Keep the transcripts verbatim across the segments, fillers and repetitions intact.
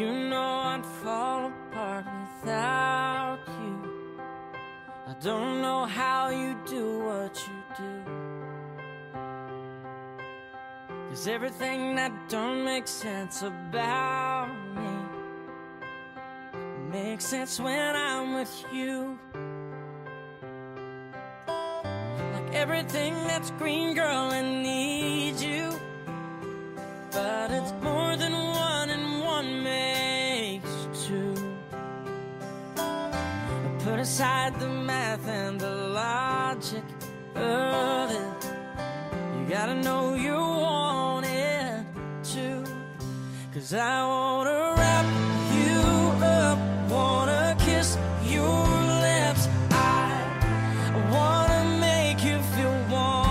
You know I'd fall apart without you. I don't know how you do what you do, 'cause everything that don't make sense about me makes sense when I'm with you. Like everything that's green, girl, I need you, but it's more than one and one makes two. Put aside the math and the logic of it, you gotta know you want it too. 'Cause I wanna wrap you up, wanna kiss your lips, I wanna make you feel warm.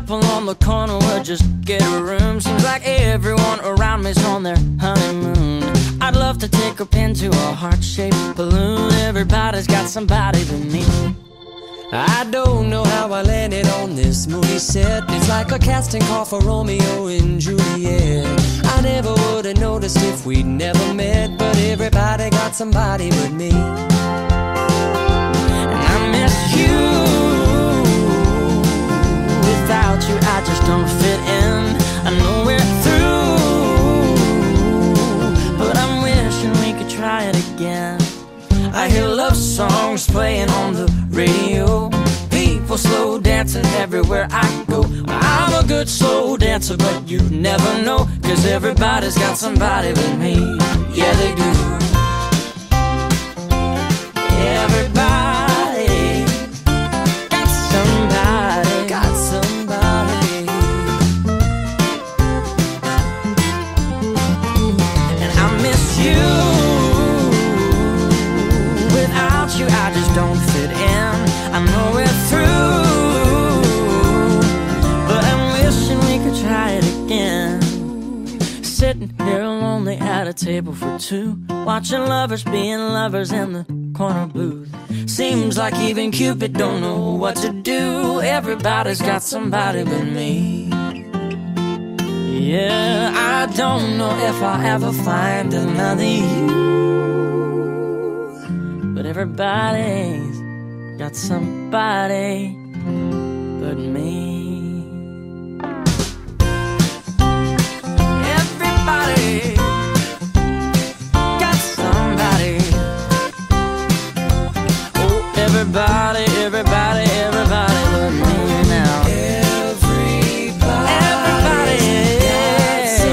Couple on the corner would just get a room. Seems like everyone around me's on their honeymoon. I'd love to take a pin to a heart-shaped balloon. Everybody's got somebody to meet. I don't know how I landed on this movie set. It's like a casting call for Romeo and Juliet. I never would have noticed if we'd never met, but everybody got somebody with me. And I miss you. Without you, I just don't fit in. I know we're through, but I'm wishing we could try it again. I hear love songs playing on the radio, people slow dancing everywhere I go. I'm a good soul dancer, but you never know, 'cause everybody's got somebody but me. Yeah, they do. Everybody got somebody, got somebody. And I miss you. Without you, I just don't fit in. I know we're through, try it again. Sitting here lonely at a table for two, watching lovers being lovers in the corner booth. Seems like even Cupid don't know what to do. Everybody's got somebody but me. Yeah, I don't know if I'll ever find another you, but everybody's got somebody but me. Everybody, everybody, everybody but me now. Everybody, everybody, everybody's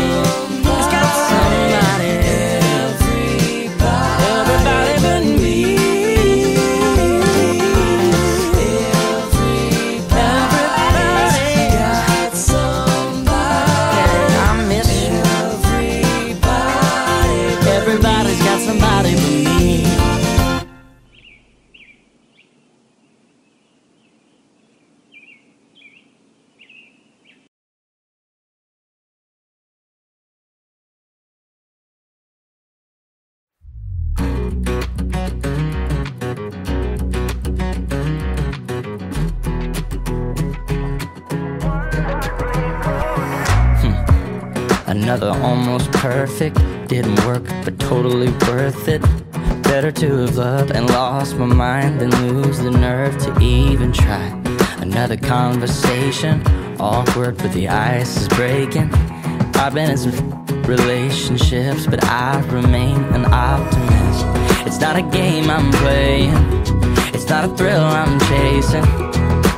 got somebody. Everybody, everybody but me. Everybody's got somebody. I miss you. Everybody, everybody's got somebody but me. Another almost perfect, didn't work but totally worth it. Better to have loved and lost my mind than lose the nerve to even try. Another conversation, awkward but the ice is breaking. I've been in some relationships but I remain an optimist. It's not a game I'm playing, it's not a thrill I'm chasing.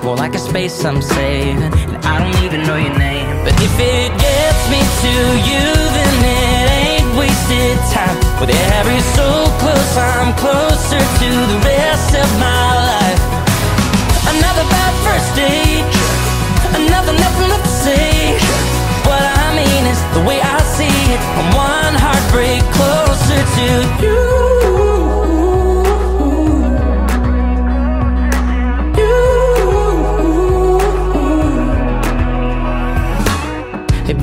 More like a space I'm saving, and I don't even know your name. But if it gets me to you, then it ain't wasted time. With every so close, I'm closer to the rest of my life. Another bad first date, another nothing left to say. What I mean is the way I see it, I'm one heartbreak closer to you.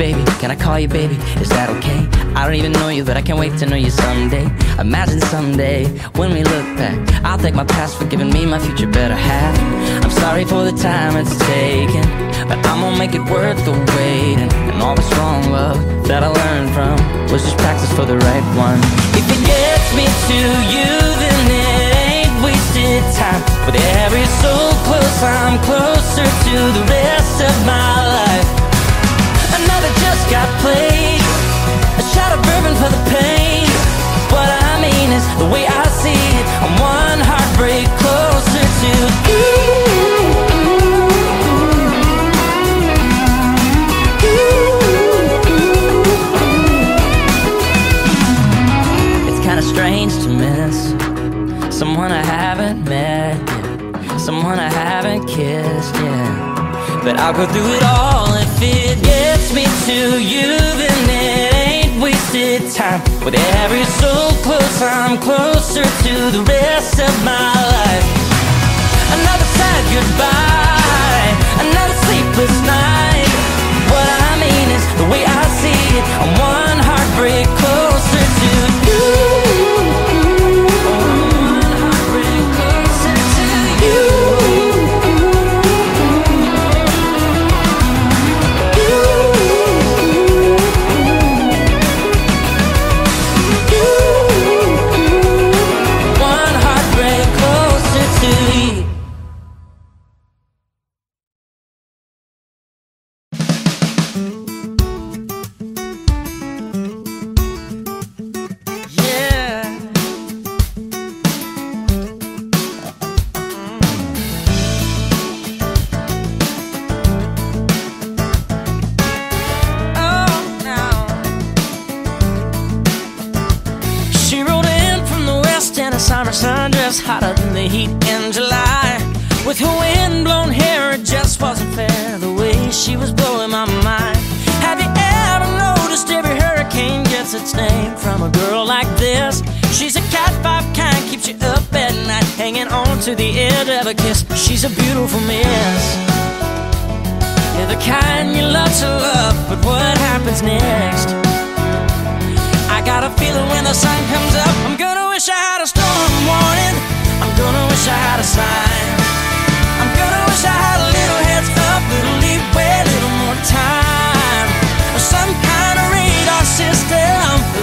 Baby, can I call you baby? Is that okay? I don't even know you, but I can't wait to know you someday. Imagine someday, when we look back, I'll thank my past for giving me my future better half. I'm sorry for the time it's taken, but I'm gonna make it worth the waiting. And all the strong love that I learned from was just practice for the right one. If it gets me to you, then it ain't wasted time. With every so close, I'm closer to the rest of my life. Another just got played, a shot of bourbon for the pain. What I mean is the way I see it, I'm one heartbreak closer to you. It's kinda strange to miss someone I haven't met yet, someone I haven't kissed yet. But I'll go through it all if it gets me to you, then it ain't wasted time. With every so close, I'm closer to the rest of my life. Another sad goodbye, another sleepless night. What I mean is the way I see it, I'm one heartbreak closer to you. Yeah, summer sundress, hotter than the heat in July. With her wind-blown hair, it just wasn't fair, the way she was blowing my mind. Have you ever noticed every hurricane gets its name from a girl like this? She's a cat five kind, keeps you up at night, hanging on to the edge of a kiss. She's a beautiful miss, yeah, the kind you love to love, but what happens next? I got a feeling when the sun comes up, I'm gonna wish I had a storm warning, I'm gonna wish I had a sign, I'm gonna wish I had a little heads up, little leeway, a little more time, or some kind of radar system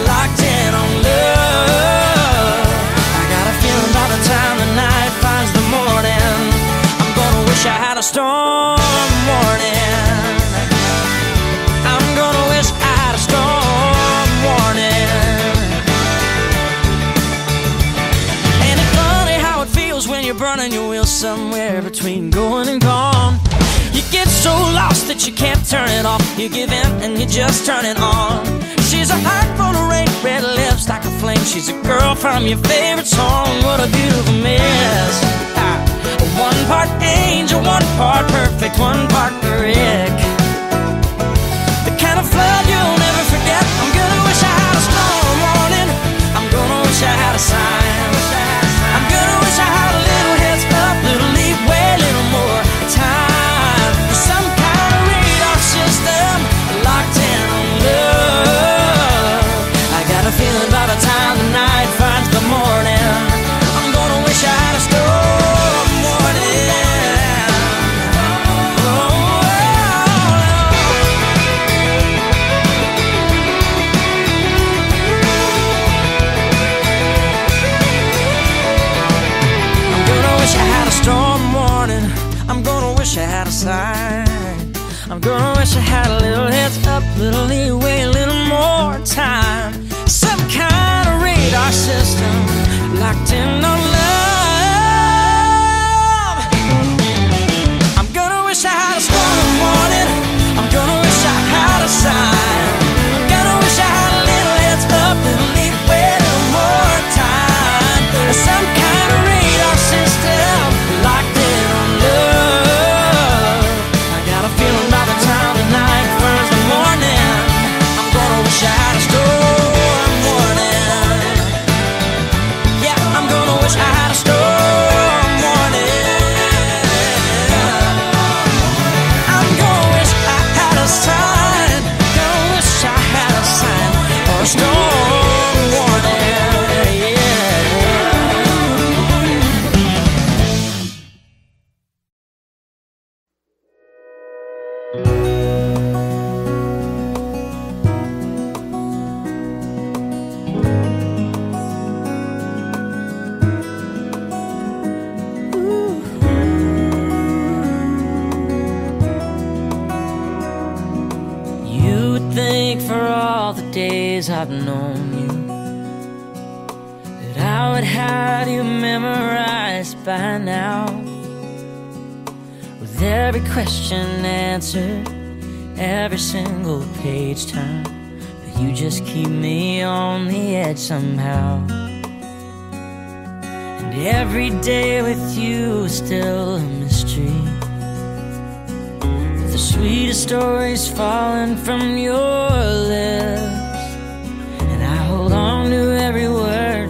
locked in on love. I got a feeling by the time the night finds the morning, I'm gonna wish I had a storm warning, I'm gonna wish I had a storm warning. And it's funny how it feels when you're burning your wheels somewhere between going and gone. You get so lost that you can't turn it off, you give in and you just turn it on. She's a heart full of rain, red lips like a flame, she's a girl from your favorite song. What a beautiful miss, ah. One part angel, one part perfect, one part brick, the kind of flood you'll never forget. I'm gonna wish I had a storm warning, I'm gonna wish I had a sign, I'm gonna wish I had a little heads up, little leeway, a little more time, some kind of radar system locked in on love. I got a feeling by the time the night finds the morning, I'm gonna wish I had a storm warning. I'm gonna wish I had a storm warning, I'm gonna wish I had a sign, I'm gonna wish I had a little heads up, little leeway, a little more time, some kind of radar system locked in on love. I'm gonna wish I had a storm warning, I'm gonna wish I had a sign, I'm gonna wish I had a little heads up, little leeway, a little more time, some kind of radar system locked in on love. I wish I had a storm warning, yeah, I'm gonna wish I had a storm warning, I'm gonna wish I had a sign, gonna wish I had a sign, or a storm warning, yeah. I've known you, that I would have you memorized by now, with every question answered, every single page turned, but you just keep me on the edge somehow. And every day with you is still a mystery, with the sweetest stories falling from your lips. Hold on to every word,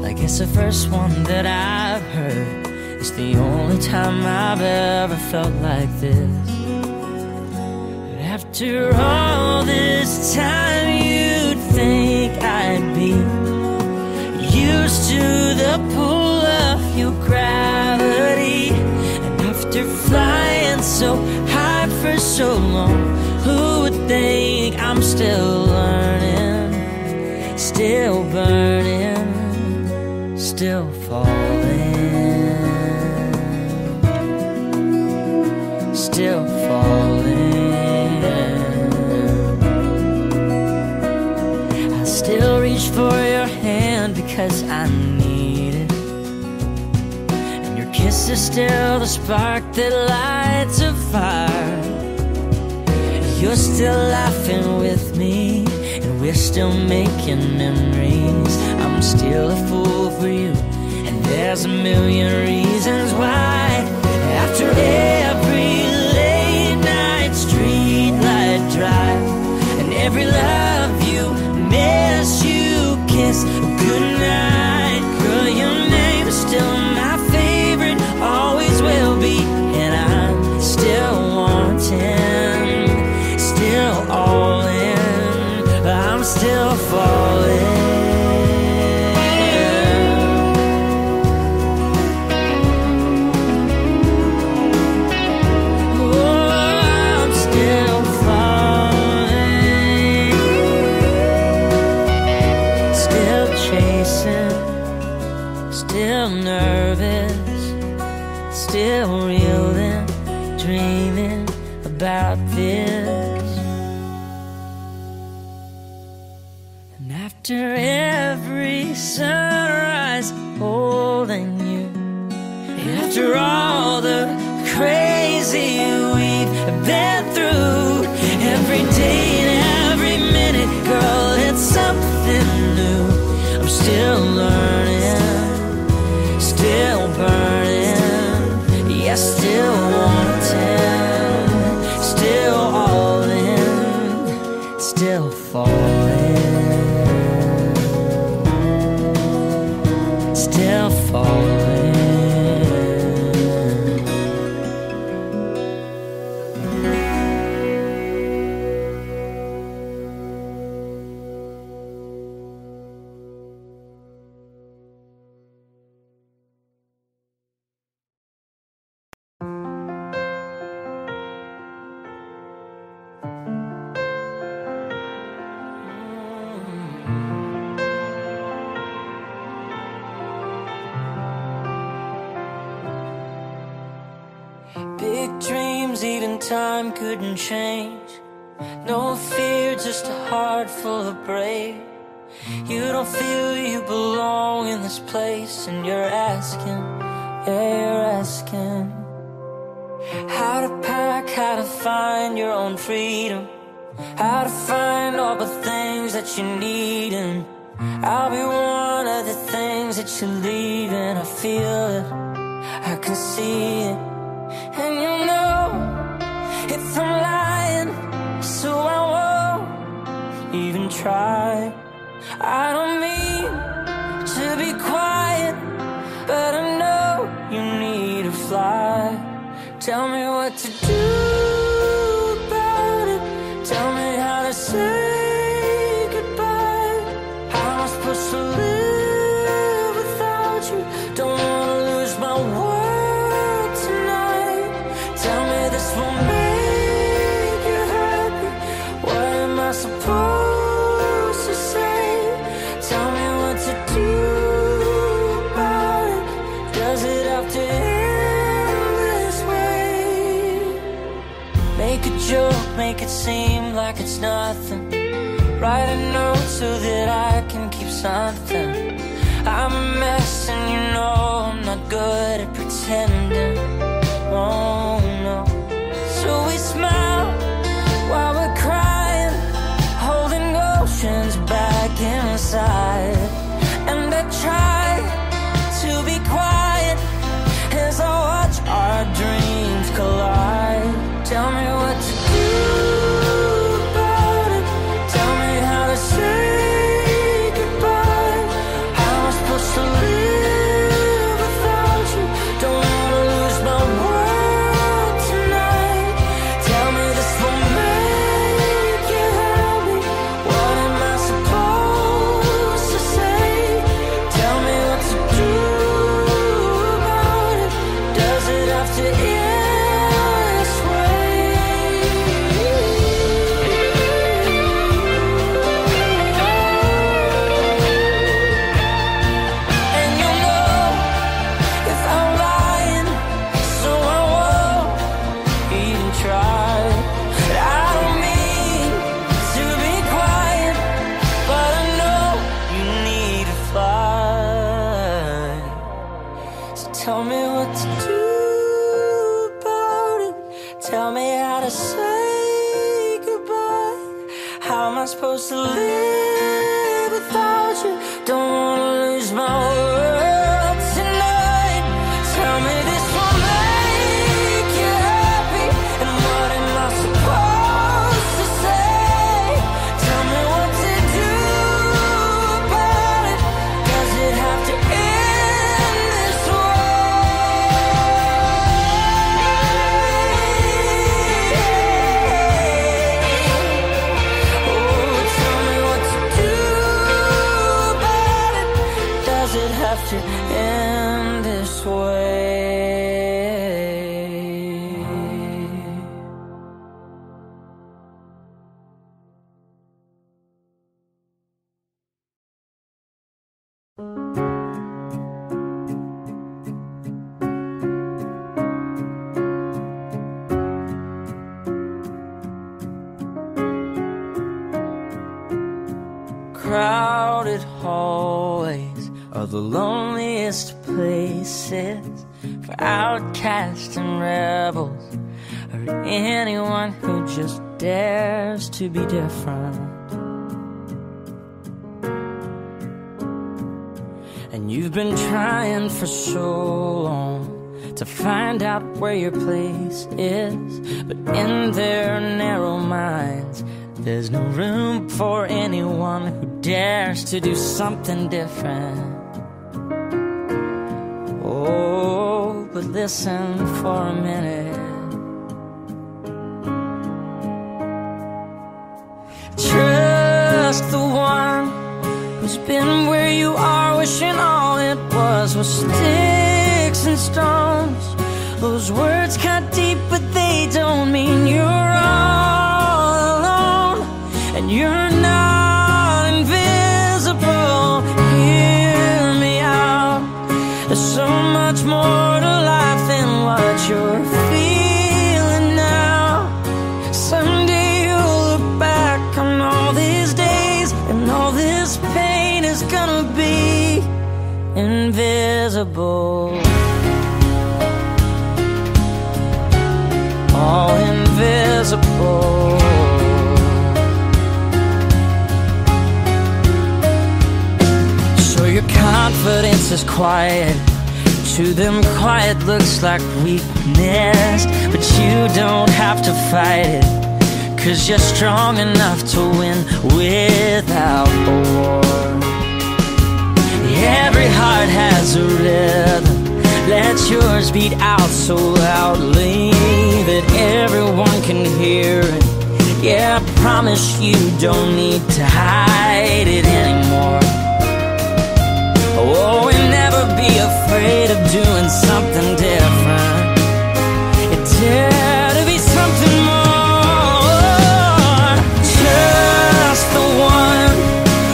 like it's the first one that I've heard. It's the only time I've ever felt like this. But after all this time, you'd think I'd be used to the pull of your gravity. And after flying so high for so long, who would think I'm still learning? Still burning, still falling, still falling. I still reach for your hand because I need it, and your kiss is still the spark that lights a fire. You're still laughing with me, we're still making memories. I'm still a fool for you, There's a million reasons why. After every late night street light drive, and every love you miss, you kiss goodnight. Girl, your name is still my favorite, always will be. And I'm still wanting, still all in, I'm still falling. Still nervous, still reeling, dreaming about this. And after every sunrise, holding you, and after all the crazy we've been through, every day and every minute, girl, it's something new. I'm still learning, still burning, yes, still wanting, still all in, still falling, still falling. Even time couldn't change. No fear, just a heart full of brave. You don't feel you belong in this place, and you're asking, yeah, you're asking how to pack, how to find your own freedom, how to find all the things that you need. And I'll be one of the things that you're leaving. I feel it, I can see it. And you know, if I'm lying, so I won't even try. I don't mean to be quiet, but I know you need to fly. Tell me what to do about it, tell me how to say goodbye. How am I supposed to live without you? Don't wanna lose my world. Joke, make it seem like it's nothing. Write a note so that I can keep something. I'm a mess and you know I'm not good at pretending. Oh no. So we smile while we're crying, holding oceans back inside. And I try to be quiet as I watch our dreams collide. Tell me what to supposed to live without you. Don't wanna lose my world tonight. have to end this way. Crowded hallways are the loneliest places for outcasts and rebels, or anyone who just dares to be different. And you've been trying for so long to find out where your place is, but in their narrow minds there's no room for anyone who dares to do something different. Oh, but listen for a minute. Trust the one who's been where you are, wishing all it was was sticks and stones. Those words cut deep, but they don't mean you're wrong. And you're not invisible. Hear me out. There's so much more to life than what you're feeling now. Someday you'll look back on all these days, and all this pain is gonna be invisible. All invisible. Your confidence is quiet. To them quiet looks like weakness, but you don't have to fight it, 'cause you're strong enough to win without a war. Every heart has a rhythm. Let yours beat out so loudly that everyone can hear it. Yeah, I promise you don't need to hide it anymore. Oh, and never be afraid of doing something different. It's dare to be something more. Just the one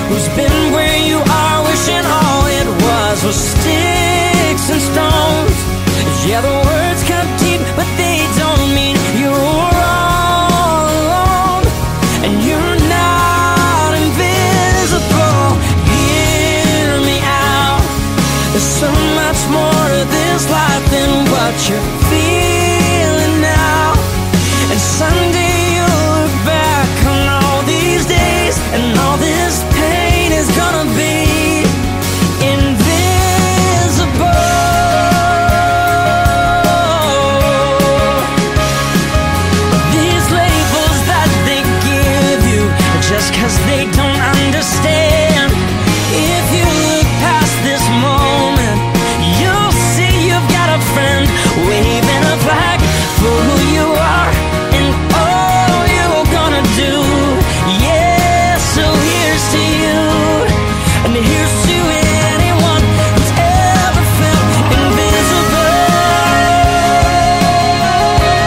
who's been where you are, wishing all it was was sticks and stones. Yeah, the words come deep, but they don't mean you're all alone. And you're not invisible. Hear me out. There's so much more to this life than what you're feeling now. And someday you'll look back on all these days, and all this pain is gonna be invisible. These labels that they give you are just 'cause they don't understand. If you look past this moment, you'll see you've got a friend waving a flag for who you are and all you're gonna do. Yeah, so here's to you, and here's to anyone who's ever felt invisible. Yeah.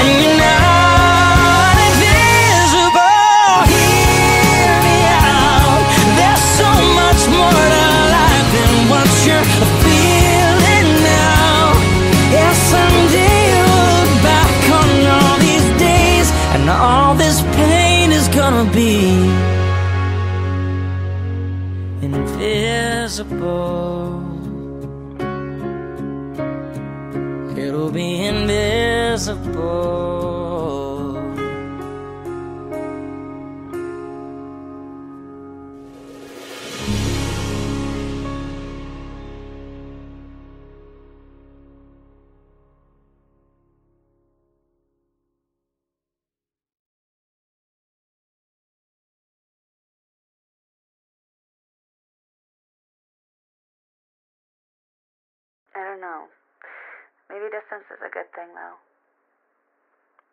And you're not invisible. Hear me out. There's so much more to life than what you're feeling now. Yeah, someday you'll look back on all these days, and all this pain is gonna be invisible. It'll be invisible. I don't know. Maybe distance is a good thing, though.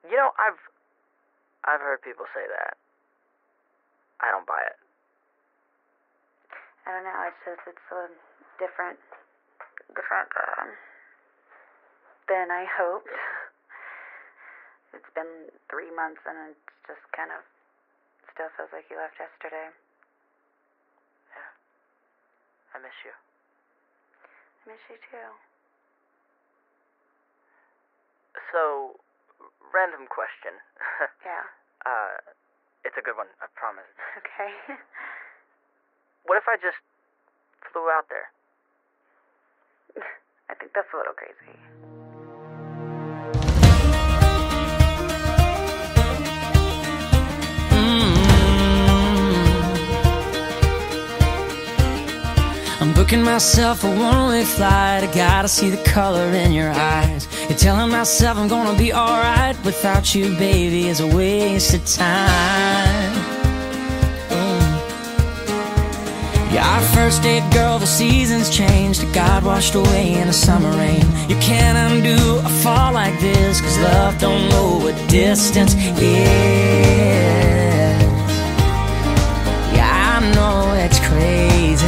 You know, I've I've heard people say that. I don't buy it. I don't know. It's just it's a different, different um, than I hoped. It's been three months, and it's just kind of still feels like you left yesterday. Yeah. I miss you. I miss you too. So, random question. Yeah. uh, it's a good one, I promise. Okay. What if I just flew out there? I think that's a little crazy. Mm-hmm. I'm booking myself a one-way flight. I gotta see the color in your eyes. You're telling myself I'm gonna be alright. Without you, baby, is a waste of time. Mm. Yeah, our first date, girl, the seasons changed. God washed away in a summer rain. You can't undo a fall like this, 'cause love don't know what distance is. Yeah, I know it's crazy,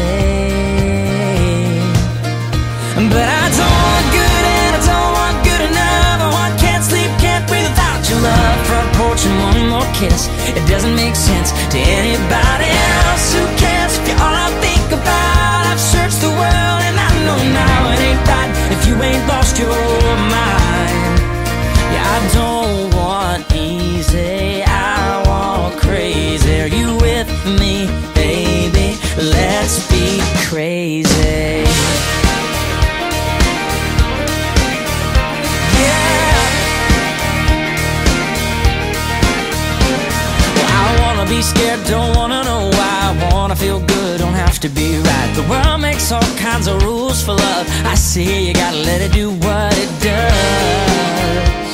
but I don't want good and I don't want good enough. I want, can't sleep, can't breathe without your love. Front porch and one more kiss. It doesn't make sense to anybody else. Who cares if you're all I think about? I've searched the world and I know now it ain't right if you ain't lost your mind. Yeah, I don't want easy, I want crazy. Are you with me, baby? Let's be crazy. Be scared, don't wanna know why. I wanna feel good, don't have to be right. The world makes all kinds of rules for love. I see you gotta let it do what it does.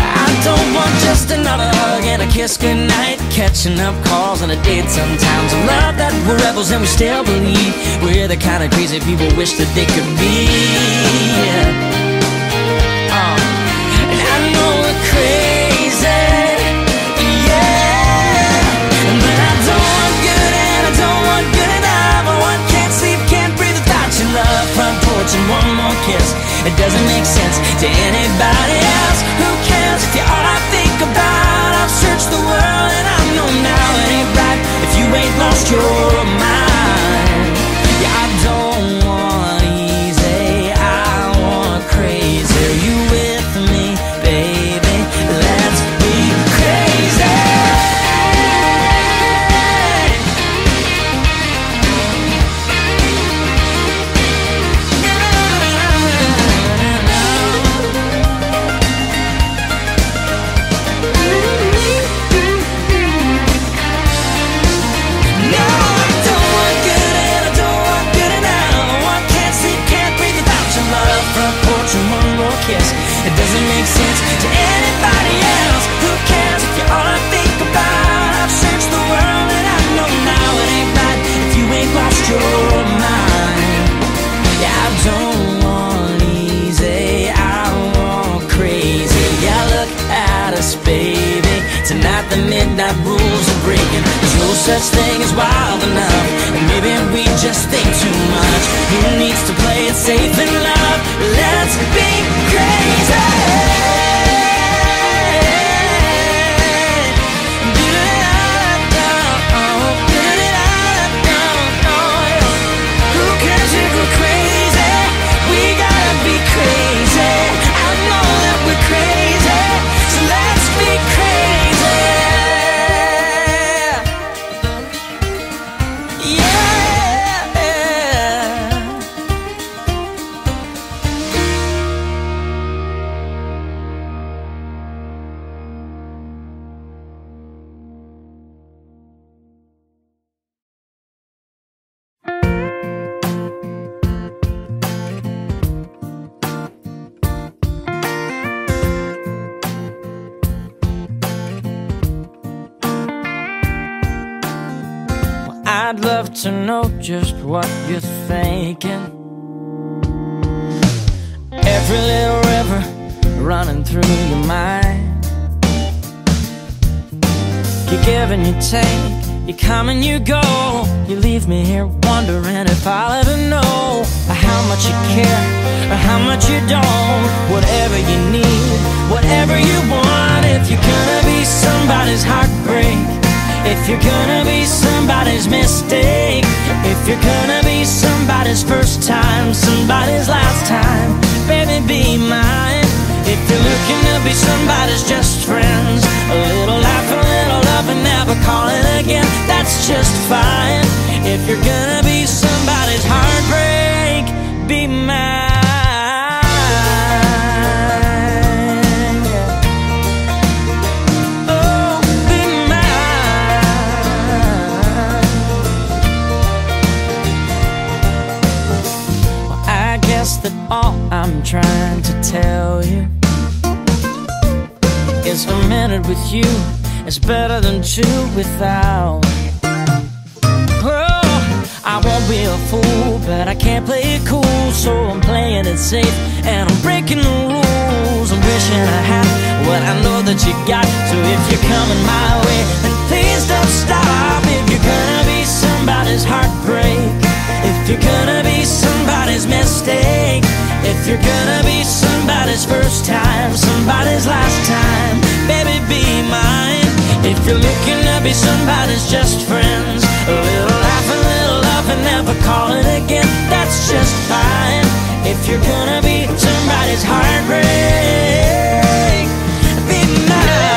I don't want just another hug and a kiss goodnight, catching up calls and a date sometimes. I love that we're rebels and we still believe we're the kind of crazy people wish that they could be. Uh, and I know we're crazy. And one more kiss, it doesn't make sense to anybody else. Who cares if you're all I think about? I've searched the world and I know now it ain't right if you ain't lost your mind. Yeah, I don't want easy, I want crazy. Are you with me, baby? Let's be crazy. It doesn't make sense to anybody else. Who cares if you're all I think about? I've searched the world and I know now it ain't right if you ain't lost your mind. Yeah, I don't want easy, I want crazy. Yeah, look at us, baby. Tonight the midnight rules are breaking. There's no such thing as wild enough, and maybe we just think too much. Who needs to play it safe in love? Let's be crazy. I'd love to know just what you're thinking. every little river running through your mind. You give and you take, you come and you go. You leave me here wondering if I'll ever know how much you care or how much you don't. Whatever you need, whatever you want. If you're gonna be somebody's heartbreak, if you're gonna be somebody's mistake, if you're gonna be somebody's first time, somebody's last time, baby, be mine. If you're looking to be somebody's just friends, a little laugh, a little love, and never call it again, that's just fine. If you're gonna be somebody's heartbreak, be mine. That all I'm trying to tell you is a minute with you is better than two without. Oh, I won't be a fool, but I can't play it cool, so I'm playing it safe and I'm breaking the rules. I'm wishing I had what I know that you got. So if you're coming my way, then please don't stop. If you're gonna be somebody's heartbreak, if you're gonna be somebody's mistake, if you're gonna be somebody's first time, somebody's last time, baby, be mine. If you're looking to be somebody's just friends, a little laugh, a little love, and never call it again, that's just fine. If you're gonna be somebody's heartbreak, be mine.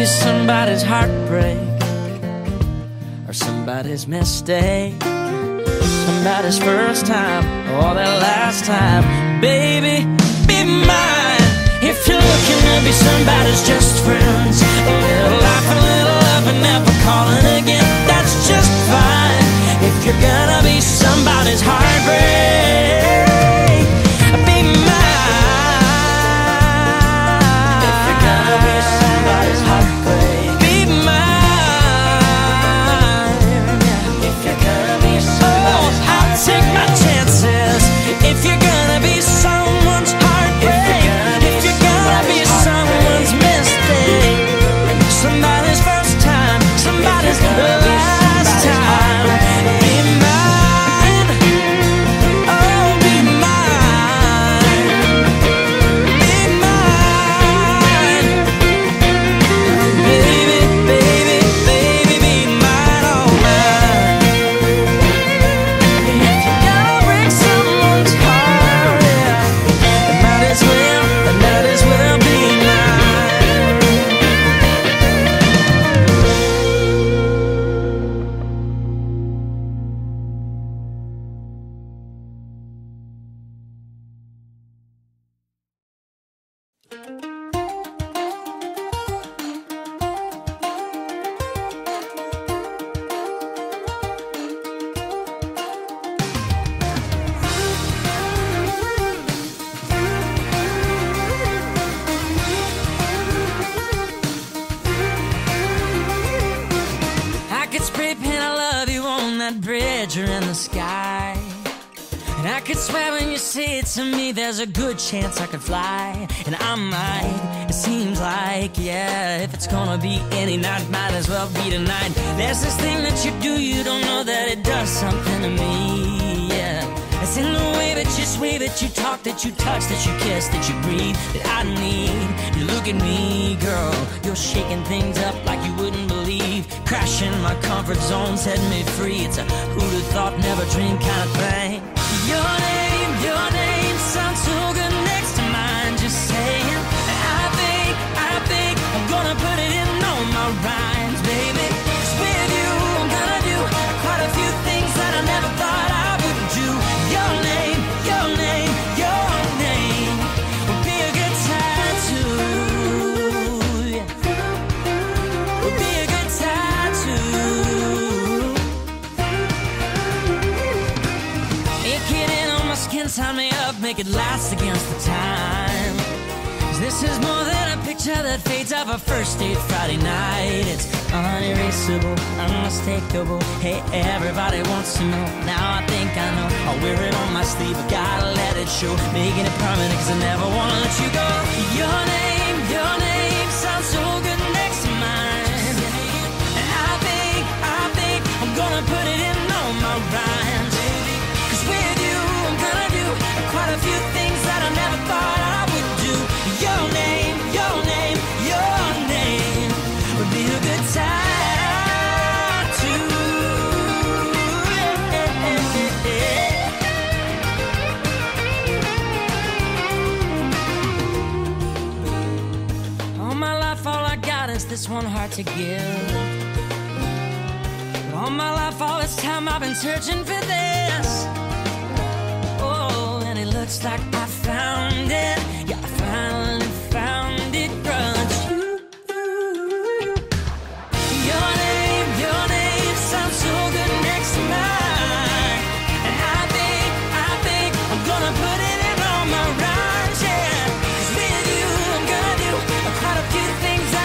Somebody's heartbreak, or somebody's mistake, somebody's first time, or their last time, baby, be mine. If you're looking to be somebody's just friends, a little laugh, a little love, and never call it again, that's just fine. If you're gonna be somebody's heartbreak, be mine. If you're gonna be somebody's heartbreak, if you're gonna be someone's heartbreak, if you're gonna be someone's mistake, somebody's first time, somebody's last time, be mine, oh be mine, be mine, baby, baby, baby, be mine, oh mine. If you're gonna break someone's heart, there's a good chance I could fly, and I might. It seems like, yeah, if it's gonna be any night, might as well be tonight. There's this thing that you do, you don't know that it does something to me, yeah. It's in the way that you sway, that you talk, that you touch, that you kiss, that you breathe, that I need. You look at me, girl, you're shaking things up like you wouldn't believe. Crashing my comfort zone, set me free. It's a who'da thought, never dream kind of thing. Your name, your name sounds so good next to mine, just saying. I think, I think I'm gonna put it in all my rhymes, baby. Cause with you, I'm gonna do quite a few things that I never thought I would do. Your name, your name, your name would be a good tattoo. Would be a good tattoo. Itching in on my skin, tie me up, make it last against the time. This is more than a picture child that fades off a first date Friday night. It's unerasable, unmistakable. Hey, everybody wants to know. Now I think I know. I'll wear it on my sleeve. I gotta let it show. Making it permanent, cause I never wanna let you go. Your name, your name sounds so good next to mine. And I think, I think I'm gonna put it in on my rhyme. Cause with you, I'm gonna do quite a few things that I never thought. This one hard to give. But all my life, all this time, I've been searching for this. Oh, and it looks like I found it. Yeah, I finally found it, grudge. Your name, your name sounds so good next to mine. And I think, I think I'm gonna put it in all my rhymes, yeah. Cause with you, I'm gonna do quite a few things too.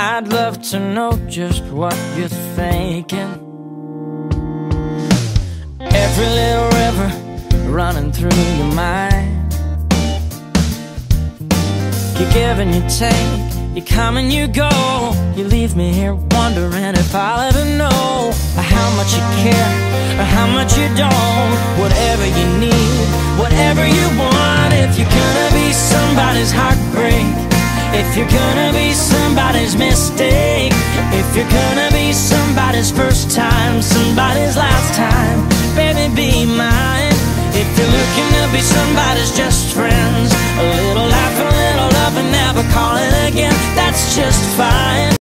I'd love to know just what you're thinking. Every little river running through your mind. You give and you take, you come and you go. You leave me here wondering if I'll ever know how much you care or how much you don't. Whatever you need, whatever you want. If you're gonna be somebody's heartbreak, if you're gonna be somebody's mistake, if you're gonna be somebody's first time, somebody's last time, baby, be mine. If you're looking to be somebody's just friends, a little laugh, a little love, and never call it again, that's just fine.